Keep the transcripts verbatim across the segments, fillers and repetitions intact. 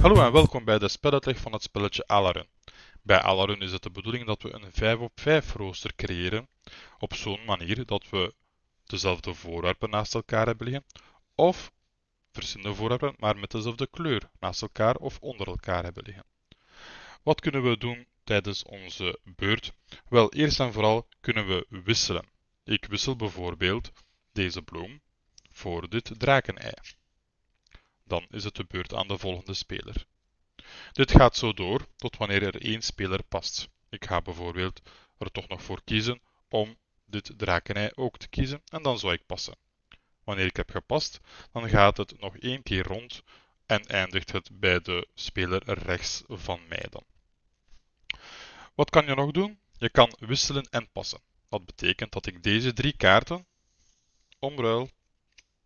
Hallo en welkom bij de speluitleg van het spelletje Alarún. Bij Alarún is het de bedoeling dat we een vijf op vijf rooster creëren, op zo'n manier dat we dezelfde voorwerpen naast elkaar hebben liggen, of verschillende voorwerpen maar met dezelfde kleur naast elkaar of onder elkaar hebben liggen. Wat kunnen we doen tijdens onze beurt? Wel, eerst en vooral kunnen we wisselen. Ik wissel bijvoorbeeld deze bloem voor dit drakenei. Dan is het de beurt aan de volgende speler. Dit gaat zo door tot wanneer er één speler past. Ik ga bijvoorbeeld er toch nog voor kiezen om dit drakenei ook te kiezen en dan zou ik passen. Wanneer ik heb gepast, dan gaat het nog één keer rond en eindigt het bij de speler rechts van mij dan. Wat kan je nog doen? Je kan wisselen en passen. Dat betekent dat ik deze drie kaarten omruil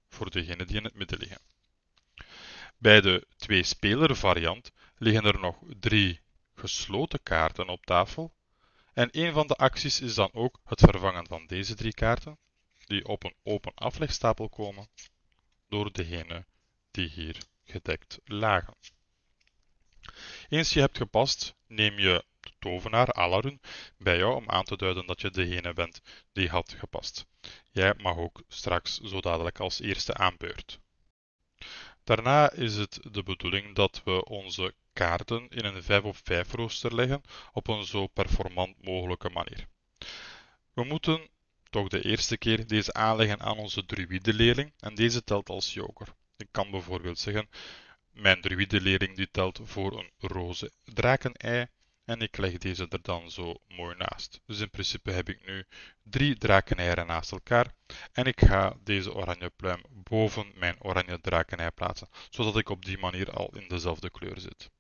voor degene die in het midden liggen. Bij de twee-speler variant liggen er nog drie gesloten kaarten op tafel. En een van de acties is dan ook het vervangen van deze drie kaarten, die op een open aflegstapel komen, door degene die hier gedekt lagen. Eens je hebt gepast, neem je de tovenaar Alarún bij jou om aan te duiden dat je degene bent die had gepast. Jij mag ook straks zo dadelijk als eerste aan beurt. Daarna is het de bedoeling dat we onze kaarten in een vijf op vijf rooster leggen op een zo performant mogelijke manier. We moeten toch de eerste keer deze aanleggen aan onze druïdeleerling en deze telt als joker. Ik kan bijvoorbeeld zeggen, mijn druïdeleerling die telt voor een roze drakenei en ik leg deze er dan zo mooi naast. Dus in principe heb ik nu drie drakeneieren naast elkaar en ik ga deze oranje pluim boven mijn oranje drakenei plaatsen, zodat ik op die manier al in dezelfde kleur zit.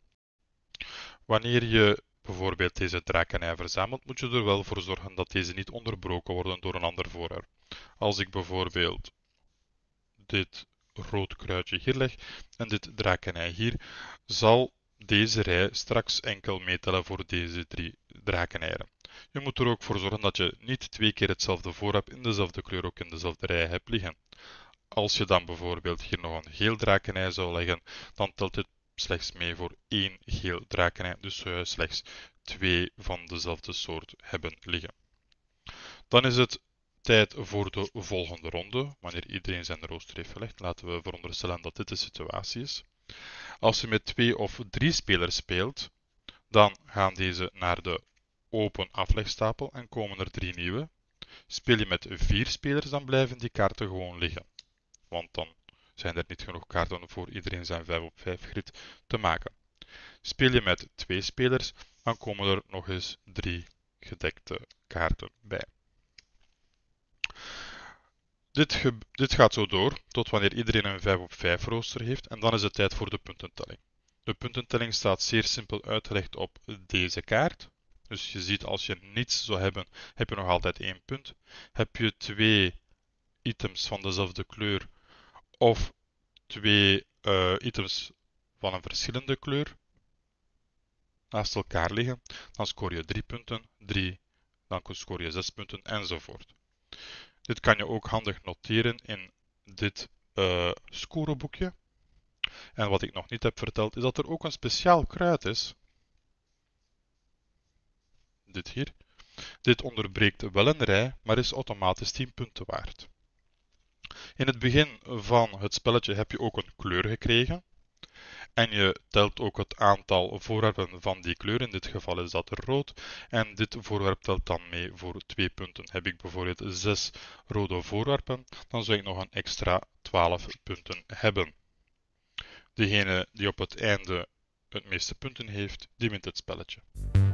Wanneer je bijvoorbeeld deze drakenei verzamelt, moet je er wel voor zorgen dat deze niet onderbroken worden door een ander voorwerp. Als ik bijvoorbeeld dit rood kruidje hier leg en dit drakenei hier, zal deze rij straks enkel meetellen voor deze drie drakeneieren. Je moet er ook voor zorgen dat je niet twee keer hetzelfde voorwerp in dezelfde kleur ook in dezelfde rij hebt liggen. Als je dan bijvoorbeeld hier nog een geel drakenei zou leggen, dan telt dit slechts mee voor één geel drakenei, dus zou je slechts twee van dezelfde soort hebben liggen. Dan is het tijd voor de volgende ronde. Wanneer iedereen zijn rooster heeft gelegd, laten we veronderstellen dat dit de situatie is. Als je met twee of drie spelers speelt, dan gaan deze naar de open aflegstapel en komen er drie nieuwe. Speel je met vier spelers, dan blijven die kaarten gewoon liggen. Want dan zijn er niet genoeg kaarten voor iedereen zijn vijf op vijf grid te maken. Speel je met twee spelers, dan komen er nog eens drie gedekte kaarten bij. Dit, dit gaat zo door tot wanneer iedereen een vijf op vijf rooster heeft en dan is het tijd voor de puntentelling. De puntentelling staat zeer simpel uitgelegd op deze kaart. Dus je ziet als je niets zou hebben, heb je nog altijd één punt. Heb je twee items van dezelfde kleur of twee uh, items van een verschillende kleur naast elkaar liggen, dan scoor je drie punten, drie, dan scoor je zes punten enzovoort. Dit kan je ook handig noteren in dit uh, scoreboekje. En wat ik nog niet heb verteld, is dat er ook een speciaal kruid is. Dit hier. Dit onderbreekt wel een rij, maar is automatisch tien punten waard. In het begin van het spelletje heb je ook een kleur gekregen. En je telt ook het aantal voorwerpen van die kleur, in dit geval is dat rood. En dit voorwerp telt dan mee voor twee punten. Heb ik bijvoorbeeld zes rode voorwerpen, dan zou ik nog een extra twaalf punten hebben. Degene die op het einde het meeste punten heeft, die wint het spelletje.